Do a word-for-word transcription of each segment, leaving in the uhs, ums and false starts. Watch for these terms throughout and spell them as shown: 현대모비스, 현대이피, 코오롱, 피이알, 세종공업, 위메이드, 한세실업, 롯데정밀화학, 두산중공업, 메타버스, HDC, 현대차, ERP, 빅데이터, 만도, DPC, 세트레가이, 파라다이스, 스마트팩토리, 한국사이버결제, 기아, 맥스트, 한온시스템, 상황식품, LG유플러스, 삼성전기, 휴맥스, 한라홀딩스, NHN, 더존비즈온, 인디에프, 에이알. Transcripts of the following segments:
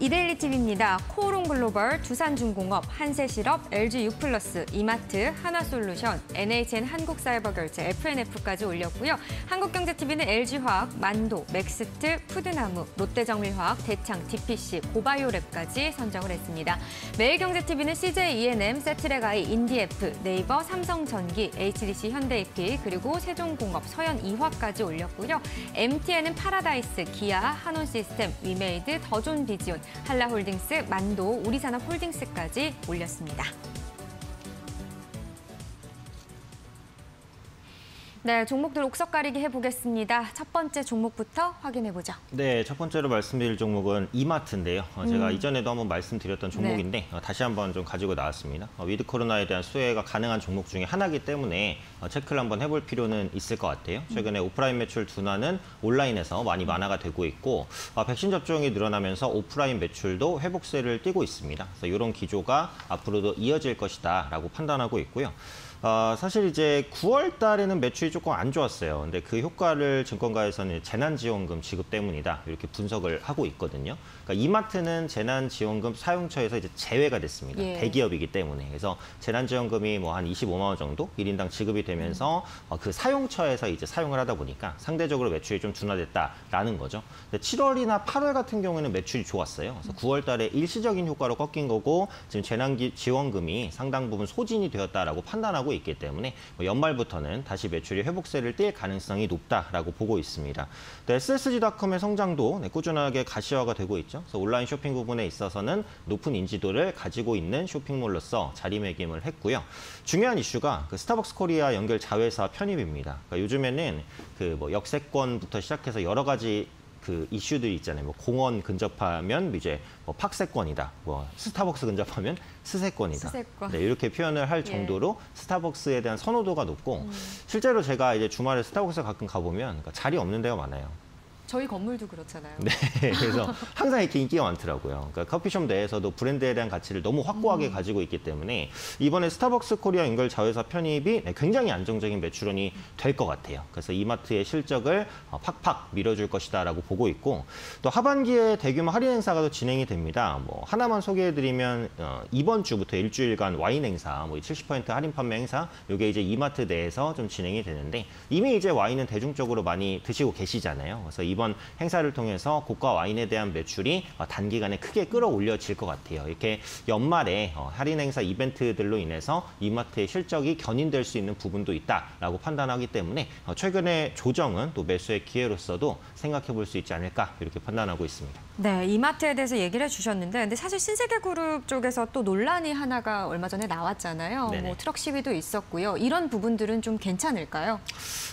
이데일리티비입니다. 코오롱 글로벌, 두산중공업, 한세실업, 엘지유플러스, 이마트, 하나솔루션, 엔에이치엔 한국사이버결제, 에프엔에프까지 올렸고요. 한국경제티비는 엘지화학, 만도, 맥스트, 푸드나무, 롯데정밀화학, 대창, 디피씨, 고바이오랩까지 선정을 했습니다. 매일경제티비는 씨제이이엔엠, 세트레가이, 인디에프, 네이버, 삼성전기, 에이치디씨, 현대이피, 그리고 세종공업, 서현이화까지 올렸고요. 엠티엔은 파라다이스, 기아, 한온시스템, 위메이드, 더존비즈온, 한라홀딩스, 만도, 우리산업홀딩스까지 올렸습니다. 네, 종목들 옥석 가리기 해보겠습니다. 첫 번째 종목부터 확인해보죠. 네, 첫 번째로 말씀드릴 종목은 이마트인데요. 제가 음. 이전에도 한번 말씀드렸던 종목인데 네. 다시 한번 좀 가지고 나왔습니다. 위드 코로나에 대한 수혜가 가능한 종목 중에 하나이기 때문에 체크를 한번 해볼 필요는 있을 것 같아요. 최근에 오프라인 매출 둔화는 온라인에서 많이 완화가 되고 있고 백신 접종이 늘어나면서 오프라인 매출도 회복세를 띠고 있습니다. 그래서 이런 기조가 앞으로도 이어질 것이다라고 판단하고 있고요. 어, 사실 이제 구월 달에는 매출이 조금 안 좋았어요. 근데 그 효과를 증권가에서는 재난지원금 지급 때문이다 이렇게 분석을 하고 있거든요. 그러니까 이마트는 재난지원금 사용처에서 이제 제외가 됐습니다. 예. 대기업이기 때문에. 그래서 재난지원금이 뭐 한 이십오만 원 정도 일인당 지급이 되면서 음. 어, 그 사용처에서 이제 사용을 하다 보니까 상대적으로 매출이 좀 둔화됐다라는 거죠. 근데 칠월이나 팔월 같은 경우에는 매출이 좋았어요. 그래서 구월 달에 일시적인 효과로 꺾인 거고 지금 재난지원금이 상당 부분 소진이 되었다라고 판단하고 있기 때문에 연말부터는 다시 매출이 회복세를 띨 가능성이 높다라고 보고 있습니다. 에스에스지닷컴의 성장도 꾸준하게 가시화가 되고 있죠. 그래서 온라인 쇼핑 부분에 있어서는 높은 인지도를 가지고 있는 쇼핑몰로서 자리매김을 했고요. 중요한 이슈가 그 스타벅스코리아 연결 자회사 편입입니다. 그러니까 요즘에는 그 뭐 역세권부터 시작해서 여러 가지 그 이슈들이 있잖아요. 뭐 공원 근접하면 이제 뭐 팍세권이다. 뭐 스타벅스 근접하면 스세권이다. 스세권. 네, 이렇게 표현을 할 정도로 예. 스타벅스에 대한 선호도가 높고 음. 실제로 제가 이제 주말에 스타벅스 가끔 가보면 그러니까 자리 없는 데가 많아요. 저희 건물도 그렇잖아요. 네, 그래서 항상 이렇게 인기가 많더라고요. 그러니까 커피숍 내에서도 브랜드에 대한 가치를 너무 확고하게 음. 가지고 있기 때문에 이번에 스타벅스 코리아 연결 자회사 편입이 굉장히 안정적인 매출원이 될 것 같아요. 그래서 이마트의 실적을 팍팍 밀어줄 것이다라고 보고 있고 또 하반기에 대규모 할인 행사가 또 진행이 됩니다. 뭐 하나만 소개해드리면 이번 주부터 일주일간 와인 행사, 뭐 칠십 퍼센트 할인 판매 행사, 이게 이제 이마트 내에서 좀 진행이 되는데 이미 이제 와인은 대중적으로 많이 드시고 계시잖아요. 그래서 이 이번 행사를 통해서 고가 와인에 대한 매출이 단기간에 크게 끌어올려질 것 같아요. 이렇게 연말에 할인 행사 이벤트들로 인해서 이마트의 실적이 견인될 수 있는 부분도 있다라고 판단하기 때문에 최근의 조정은 또 매수의 기회로서도 생각해볼 수 있지 않을까 이렇게 판단하고 있습니다. 네, 이마트에 대해서 얘기를 해주셨는데 근데 사실 신세계그룹 쪽에서 또 논란이 하나가 얼마 전에 나왔잖아요. 뭐 트럭 시위도 있었고요. 이런 부분들은 좀 괜찮을까요?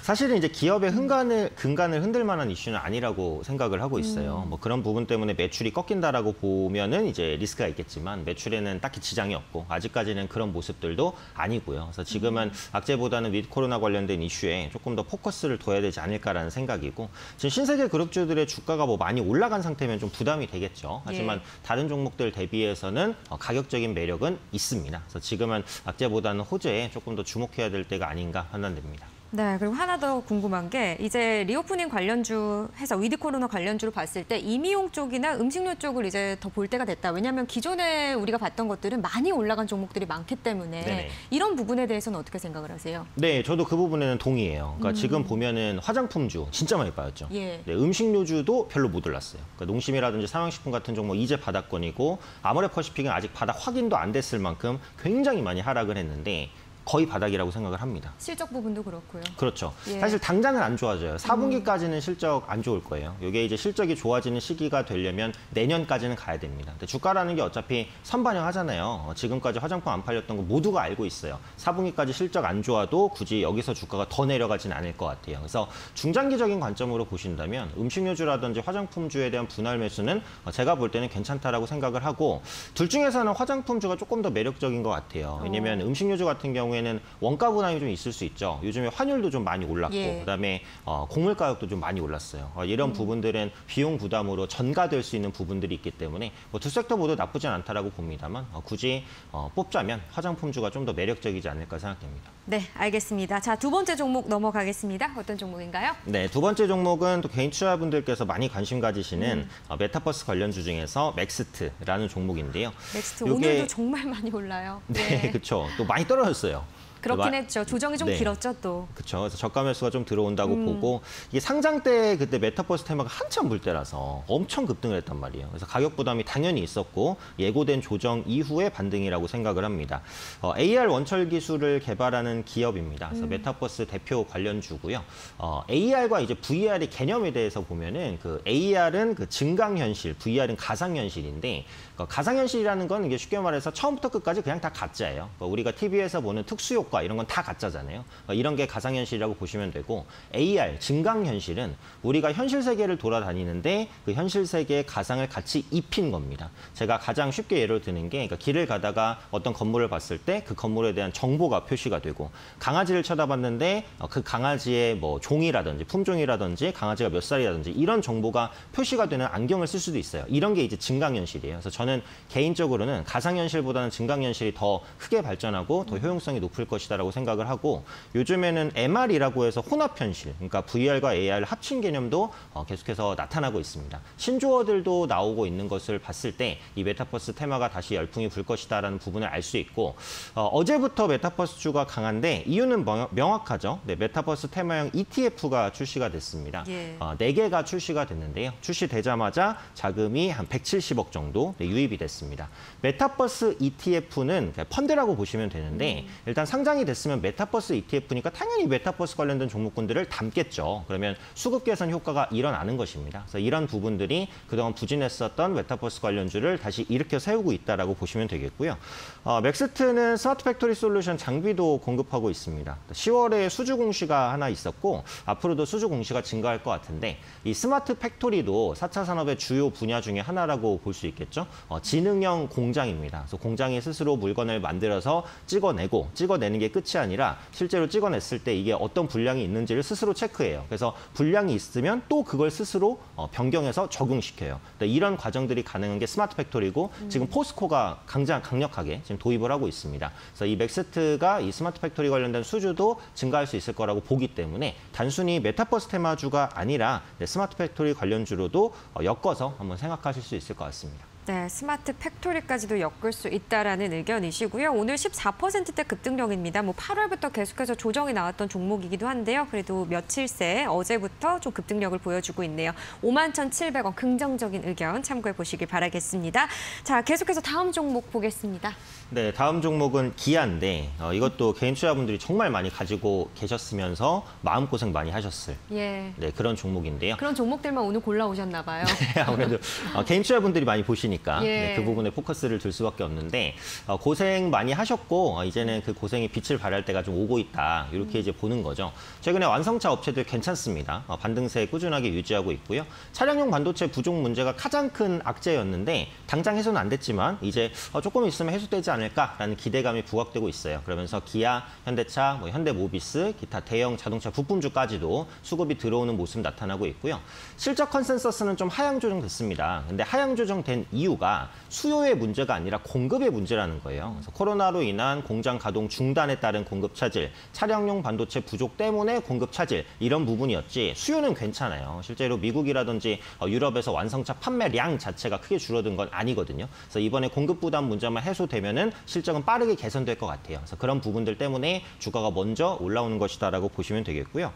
사실은 이제 기업의 근간을, 근간을 흔들 만한 이슈는 아니. 이라고 생각을 하고 있어요. 음. 뭐 그런 부분 때문에 매출이 꺾인다라고 보면은 이제 리스크가 있겠지만 매출에는 딱히 지장이 없고 아직까지는 그런 모습들도 아니고요. 그래서 지금은 악재보다는 위드 코로나 관련된 이슈에 조금 더 포커스를 둬야 되지 않을까라는 생각이고 지금 신세계 그룹주들의 주가가 뭐 많이 올라간 상태면 좀 부담이 되겠죠. 하지만 예. 다른 종목들 대비해서는 가격적인 매력은 있습니다. 그래서 지금은 악재보다는 호재에 조금 더 주목해야 될 때가 아닌가 판단됩니다. 네, 그리고 하나 더 궁금한 게 이제 리오프닝 관련주 해서 위드 코로나 관련주로 봤을 때 임의용 쪽이나 음식료 쪽을 이제 더 볼 때가 됐다. 왜냐하면 기존에 우리가 봤던 것들은 많이 올라간 종목들이 많기 때문에 네네. 이런 부분에 대해서는 어떻게 생각을 하세요? 네, 저도 그 부분에는 동의해요. 그러니까 음. 지금 보면은 화장품주 진짜 많이 빠졌죠. 예. 네, 음식료주도 별로 못 올랐어요. 그러니까 농심이라든지 상황식품 같은 종목 이제 바닥권이고 아모레퍼시픽은 아직 바닥 확인도 안 됐을 만큼 굉장히 많이 하락을 했는데 거의 바닥이라고 생각을 합니다. 실적 부분도 그렇고요. 그렇죠. 예. 사실 당장은 안 좋아져요. 사분기까지는 실적 안 좋을 거예요. 이게 이제 실적이 좋아지는 시기가 되려면 내년까지는 가야 됩니다. 근데 주가라는 게 어차피 선반영하잖아요. 지금까지 화장품 안 팔렸던 거 모두가 알고 있어요. 사분기까지 실적 안 좋아도 굳이 여기서 주가가 더 내려가진 않을 것 같아요. 그래서 중장기적인 관점으로 보신다면 음식료주라든지 화장품주에 대한 분할 매수는 제가 볼 때는 괜찮다라고 생각을 하고 둘 중에서는 화장품주가 조금 더 매력적인 것 같아요. 왜냐면 음식료주 같은 경우에 경우에는 원가 부담이 좀 있을 수 있죠. 요즘에 환율도 좀 많이 올랐고, 예. 그다음에 어, 곡물 가격도 좀 많이 올랐어요. 어, 이런 음. 부분들은 비용 부담으로 전가될 수 있는 부분들이 있기 때문에 뭐 두 섹터 모두 나쁘진 않다라고 봅니다만 어, 굳이 어, 뽑자면 화장품주가 좀 더 매력적이지 않을까 생각됩니다. 네, 알겠습니다. 자, 두 번째 종목 넘어가겠습니다. 어떤 종목인가요? 네, 두 번째 종목은 또 개인 투자분들께서 많이 관심 가지시는 음. 어, 메타버스 관련주 중에서 맥스트라는 종목인데요. 맥스트 요게... 오늘도 정말 많이 올라요. 네, 네 그렇죠. 또 많이 떨어졌어요. 그렇긴 했죠. 조정이 좀 네. 길었죠, 또. 그렇죠. 그래서 저가 매수가 좀 들어온다고 음. 보고 이게 상장 때 그때 메타버스 테마가 한참 불 때라서 엄청 급등을 했단 말이에요. 그래서 가격 부담이 당연히 있었고 예고된 조정 이후의 반등이라고 생각을 합니다. 어, 에이알 원철 기술을 개발하는 기업입니다. 그래서 음. 메타버스 대표 관련주고요. 어, 에이알과 이제 브이알의 개념에 대해서 보면은 그 에이알은 그 증강현실, 브이알은 가상현실인데 그러니까 가상현실이라는 건 이게 쉽게 말해서 처음부터 끝까지 그냥 다 가짜예요. 그러니까 우리가 티비에서 보는 특수효과 이런 건 다 가짜잖아요. 이런 게 가상현실이라고 보시면 되고 에이알, 증강현실은 우리가 현실 세계를 돌아다니는데 그 현실 세계의 가상을 같이 입힌 겁니다. 제가 가장 쉽게 예를 드는 게 그러니까 길을 가다가 어떤 건물을 봤을 때 그 건물에 대한 정보가 표시가 되고 강아지를 쳐다봤는데 그 강아지의 뭐 종이라든지 품종이라든지 강아지가 몇 살이라든지 이런 정보가 표시가 되는 안경을 쓸 수도 있어요. 이런 게 이제 증강현실이에요. 그래서 저는 개인적으로는 가상현실보다는 증강현실이 더 크게 발전하고 더 효용성이 높을 것이다 라고 생각을 하고 요즘에는 엠알이라고 해서 혼합현실, 그러니까 브이알과 에이알을 합친 개념도 계속해서 나타나고 있습니다. 신조어들도 나오고 있는 것을 봤을 때 이 메타버스 테마가 다시 열풍이 불 것이다라는 부분을 알 수 있고 어, 어제부터 메타버스 주가 강한데 이유는 명확하죠. 네, 메타버스 테마형 이티에프가 출시가 됐습니다. 예. 어, 네 개가 출시가 됐는데요. 출시되자마자 자금이 한 백칠십억 정도 유입이 됐습니다. 메타버스 이티에프는 펀드라고 보시면 되는데 일단 상장 됐으면 메타버스 이티에프니까 당연히 메타버스 관련된 종목군들을 담겠죠. 그러면 수급 개선 효과가 일어나는 것입니다. 그래서 이런 부분들이 그동안 부진했었던 메타버스 관련주를 다시 일으켜 세우고 있다라고 보시면 되겠고요. 어, 맥스트는 스마트팩토리 솔루션 장비도 공급하고 있습니다. 시월에 수주 공시가 하나 있었고 앞으로도 수주 공시가 증가할 것 같은데 이 스마트팩토리도 사 차 산업의 주요 분야 중에 하나라고 볼 수 있겠죠. 어, 지능형 공장입니다. 그래서 공장이 스스로 물건을 만들어서 찍어내고 찍어내는 게 끝이 아니라 실제로 찍어냈을 때 이게 어떤 불량이 있는지를 스스로 체크해요. 그래서 불량이 있으면 또 그걸 스스로 변경해서 적용시켜요. 이런 과정들이 가능한 게 스마트 팩토리고 음. 지금 포스코가 강장, 강력하게 지금 도입을 하고 있습니다. 그래서 이 맥스트가 이 스마트 팩토리 관련된 수주도 증가할 수 있을 거라고 보기 때문에 단순히 메타버스 테마주가 아니라 스마트 팩토리 관련주로도 엮어서 한번 생각하실 수 있을 것 같습니다. 네, 스마트 팩토리까지도 엮을 수 있다라는 의견이시고요. 오늘 십사 퍼센트대 급등력입니다. 뭐 팔월부터 계속해서 조정이 나왔던 종목이기도 한데요. 그래도 며칠 새 어제부터 좀 급등력을 보여주고 있네요. 오만 천칠백원 긍정적인 의견 참고해 보시길 바라겠습니다. 자, 계속해서 다음 종목 보겠습니다. 네, 다음 종목은 기아인데 어, 이것도 개인 투자분들이 정말 많이 가지고 계셨으면서 마음고생 많이 하셨을 예. 네, 그런 종목인데요. 그런 종목들만 오늘 골라오셨나 봐요. 네, 아무래도 어, 개인 투자분들이 많이 보시니까 그러니까 예. 네, 그 부분에 포커스를 둘 수밖에 없는데 어, 고생 많이 하셨고 어, 이제는 그 고생이 빛을 발할 때가 좀 오고 있다 이렇게 음. 이제 보는 거죠. 최근에 완성차 업체들 괜찮습니다. 어, 반등세 꾸준하게 유지하고 있고요. 차량용 반도체 부족 문제가 가장 큰 악재였는데 당장 해소는 안 됐지만 이제 어, 조금 있으면 해소되지 않을까라는 기대감이 부각되고 있어요. 그러면서 기아, 현대차, 뭐 현대모비스, 기타 대형 자동차 부품주까지도 수급이 들어오는 모습 나타나고 있고요. 실적 컨센서스는 좀 하향 조정됐습니다. 근데 하향 조정된 이유 이유가 수요의 문제가 아니라 공급의 문제라는 거예요. 그래서 코로나로 인한 공장 가동 중단에 따른 공급 차질, 차량용 반도체 부족 때문에 공급 차질 이런 부분이었지 수요는 괜찮아요. 실제로 미국이라든지 유럽에서 완성차 판매량 자체가 크게 줄어든 건 아니거든요. 그래서 이번에 공급 부담 문제만 해소되면은 실적은 빠르게 개선될 것 같아요. 그래서 그런 부분들 때문에 주가가 먼저 올라오는 것이다라고 보시면 되겠고요.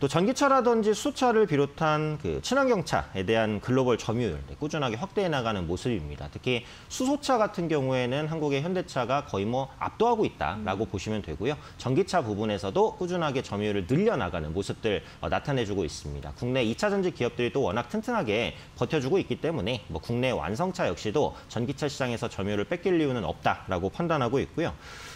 또 전기차라든지 수차를 비롯한 그 친환경차에 대한 글로벌 점유율 꾸준하게 확대해 나가는 모습. 입니다. 특히 수소차 같은 경우에는 한국의 현대차가 거의 뭐 압도하고 있다라고 음. 보시면 되고요. 전기차 부분에서도 꾸준하게 점유율을 늘려나가는 모습들 어, 나타내주고 있습니다. 국내 이차전지 기업들이 또 워낙 튼튼하게 버텨주고 있기 때문에 뭐 국내 완성차 역시도 전기차 시장에서 점유율을 뺏길 이유는 없다라고 판단하고 있고요.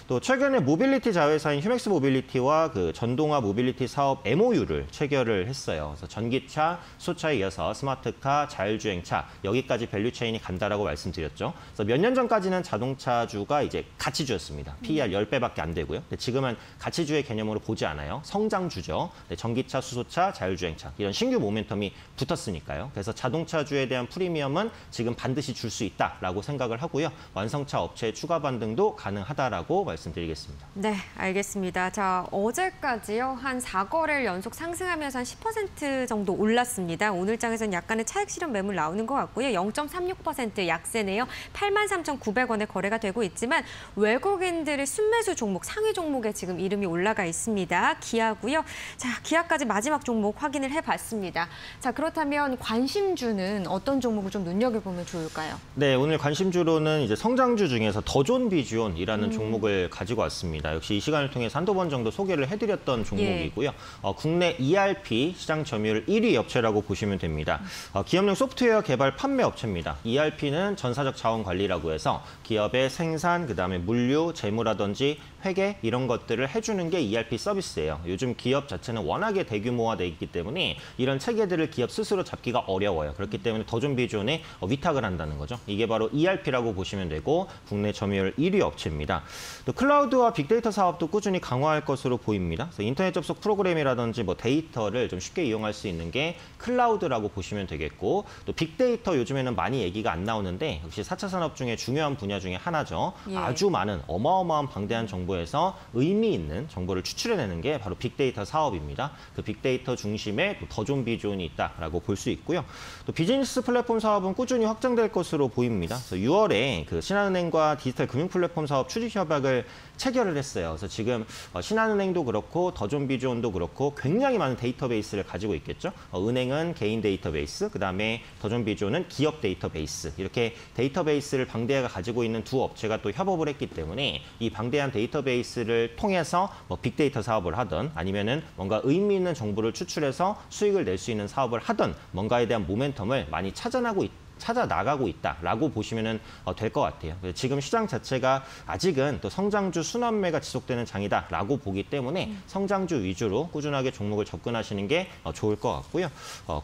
또 최근에 모빌리티 자회사인 휴맥스 모빌리티와 그 전동화 모빌리티 사업 엠오유를 체결을 했어요. 그래서 전기차, 수차에 이어서 스마트카, 자율주행차 여기까지 밸류체인이 간다. 있다라고 말씀드렸죠. 그래서 몇 년 전까지는 자동차주가 이제 가치주였습니다. 피이알 십 배밖에 안 되고요. 근데 지금은 가치주의 개념으로 보지 않아요. 성장주죠. 전기차, 수소차, 자율주행차 이런 신규 모멘텀이 붙었으니까요. 그래서 자동차주에 대한 프리미엄은 지금 반드시 줄 수 있다라고 생각을 하고요. 완성차 업체의 추가 반등도 가능하다라고 말씀드리겠습니다. 네, 알겠습니다. 자, 어제까지요 한 사 거래일 연속 상승하면서 한 십 퍼센트 정도 올랐습니다. 오늘 장에서는 약간의 차익 실현 매물 나오는 것 같고요. 영 점 삼육 퍼센트 약세네요. 팔만 삼천구백 원에 거래가 되고 있지만 외국인들의 순매수 종목, 상위 종목에 지금 이름이 올라가 있습니다. 기아고요. 자, 기아까지 마지막 종목 확인을 해봤습니다. 자, 그렇다면 관심주는 어떤 종목을 좀 눈여겨보면 좋을까요? 네, 오늘 관심주로는 이제 성장주 중에서 더존비즈온이라는 음. 종목을 가지고 왔습니다. 역시 이 시간을 통해서 한두 번 정도 소개를 해드렸던 종목이고요. 예. 어, 국내 이알피 시장 점유율 일 위 업체라고 보시면 됩니다. 어, 기업용 소프트웨어 개발 판매 업체입니다. 이알피는 전사적 자원 관리라고 해서 기업의 생산, 그다음에 물류, 재무라든지 회계 이런 것들을 해주는 게 이알피 서비스예요. 요즘 기업 자체는 워낙에 대규모화돼 있기 때문에 이런 체계들을 기업 스스로 잡기가 어려워요. 그렇기 때문에 더존비즈온에 위탁을 한다는 거죠. 이게 바로 이알피라고 보시면 되고 국내 점유율 일 위 업체입니다. 또 클라우드와 빅데이터 사업도 꾸준히 강화할 것으로 보입니다. 그래서 인터넷 접속 프로그램이라든지 뭐 데이터를 좀 쉽게 이용할 수 있는 게 클라우드라고 보시면 되겠고 또 빅데이터 요즘에는 많이 얘기가 안 나오는데 역시 사 차 산업 중에 중요한 분야 중에 하나죠. 예. 아주 많은 어마어마한 방대한 정보에서 의미 있는 정보를 추출해내는 게 바로 빅데이터 사업입니다. 그 빅데이터 중심에 더존비존이 있다라고 볼 수 있고요. 또 비즈니스 플랫폼 사업은 꾸준히 확장될 것으로 보입니다. 그래서 유월에 그 신한은행과 디지털 금융 플랫폼 사업 추진 협약을 체결을 했어요. 그래서 지금 신한은행도 그렇고 더존비존도 그렇고 굉장히 많은 데이터베이스를 가지고 있겠죠. 은행은 개인 데이터베이스, 그다음에 더존비존은 기업 데이터베이스 이렇게 데이터베이스를 방대하게 가지고 있는 두 업체가 또 협업을 했기 때문에 이 방대한 데이터베이스를 통해서 뭐 빅데이터 사업을 하든 아니면은 뭔가 의미 있는 정보를 추출해서 수익을 낼 수 있는 사업을 하든 뭔가에 대한 모멘텀을 많이 찾아나고 있다. 찾아 나가고 있다라고 보시면 될 것 같아요. 지금 시장 자체가 아직은 또 성장주 순환매가 지속되는 장이다라고 보기 때문에 성장주 위주로 꾸준하게 종목을 접근하시는 게 좋을 것 같고요.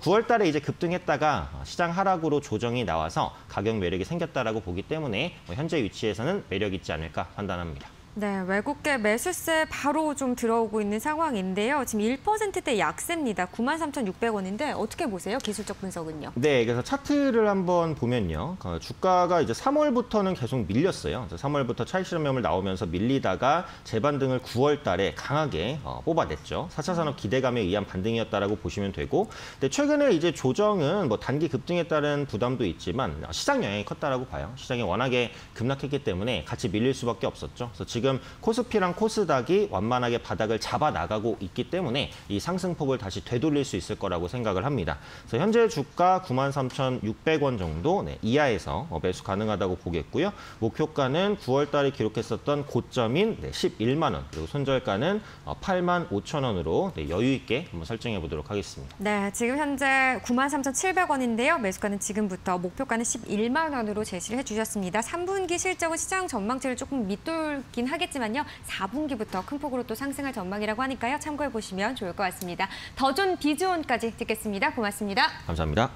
구월 달에 이제 급등했다가 시장 하락으로 조정이 나와서 가격 매력이 생겼다라고 보기 때문에 현재 위치에서는 매력 있지 않을까 판단합니다. 네, 외국계 매수세 바로 좀 들어오고 있는 상황인데요. 지금 일 퍼센트대 약세입니다. 구만 삼천육백 원인데 어떻게 보세요? 기술적 분석은요? 네, 그래서 차트를 한번 보면요. 주가가 이제 삼월부터는 계속 밀렸어요. 삼월부터 차익 실현 매물 나오면서 밀리다가 재반등을 구월 달에 강하게 뽑아냈죠. 사 차 산업 기대감에 의한 반등이었다라고 보시면 되고, 근데 최근에 이제 조정은 뭐 단기 급등에 따른 부담도 있지만 시장 영향이 컸다라고 봐요. 시장이 워낙에 급락했기 때문에 같이 밀릴 수밖에 없었죠. 그래서 지금 지금 코스피랑 코스닥이 완만하게 바닥을 잡아 나가고 있기 때문에 이 상승폭을 다시 되돌릴 수 있을 거라고 생각을 합니다. 그래서 현재 주가 구만 삼천육백 원 정도 네, 이하에서 매수 가능하다고 보겠고요. 목표가는 구월 달에 기록했었던 고점인 네, 십일만 원, 그리고 손절가는 팔만 오천 원으로 네, 여유 있게 한번 설정해 보도록 하겠습니다. 네, 지금 현재 구만 삼천칠백 원인데요. 매수가는 지금부터, 목표가는 십일만 원으로 제시를 해주셨습니다. 삼 분기 실적은 시장 전망치를 조금 밑돌긴 하겠지만요. 사 분기부터 큰 폭으로 또 상승할 전망이라고 하니까요. 참고해 보시면 좋을 것 같습니다. 더존비즈온까지 듣겠습니다. 고맙습니다. 감사합니다.